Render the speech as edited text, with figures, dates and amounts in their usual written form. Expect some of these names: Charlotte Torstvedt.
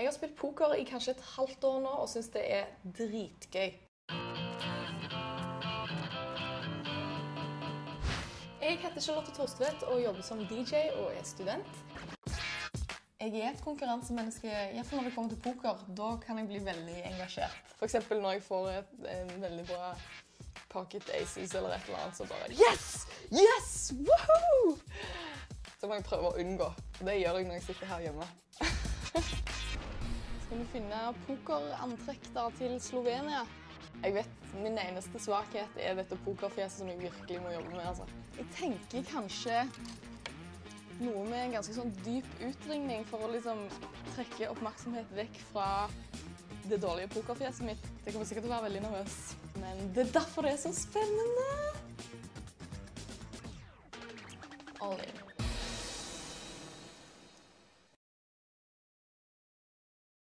Jeg har spilt poker i kanskje et halvt år nå, og synes det er dritgøy. Jeg heter Charlotte Torstvedt og jobber som DJ og er student. Jeg er et konkurransemenneske, i hvert fall når det kommer til poker, da kan jeg bli veldig engasjert. For eksempel når jeg får en veldig bra pocket aces eller et eller annet, så bare yes! Yes! Woohoo! Så må jeg prøve å unngå, og det gjør jeg når jeg sitter her hjemme. Skal du finne pokerantrekk til Slovenia? Jeg vet min eneste svakhet er dette pokerfjeset som jeg virkelig må jobbe med. Altså. Jeg tenker kanskje noe med en ganske sånn dyp utringning for å liksom trekke oppmerksomhet vekk fra det dårlige pokerfjeset mitt. Det kommer sikkert til å være veldig nervøs, men det er derfor det er så spennende! All in.